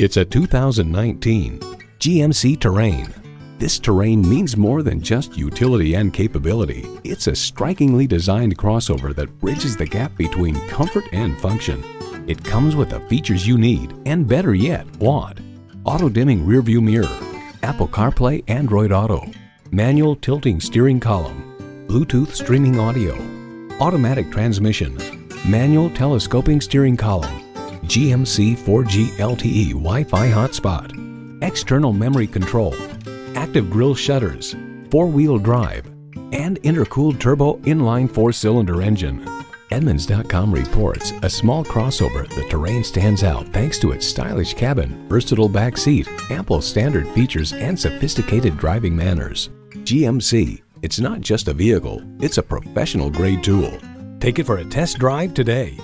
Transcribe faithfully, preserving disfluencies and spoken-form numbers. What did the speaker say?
It's a two thousand nineteen G M C Terrain. This Terrain means more than just utility and capability. It's a strikingly designed crossover that bridges the gap between comfort and function. It comes with the features you need, and better yet, want. Auto-dimming rearview mirror, Apple CarPlay, Android Auto, manual tilting steering column, Bluetooth streaming audio, automatic transmission, manual telescoping steering column, G M C four G L T E Wi-Fi hotspot, external memory control, active grille shutters, four-wheel drive, and intercooled turbo inline four-cylinder engine. Edmunds dot com reports a small crossover. The Terrain stands out thanks to its stylish cabin, versatile back seat, ample standard features, and sophisticated driving manners. G M C, it's not just a vehicle, it's a professional grade tool. Take it for a test drive today.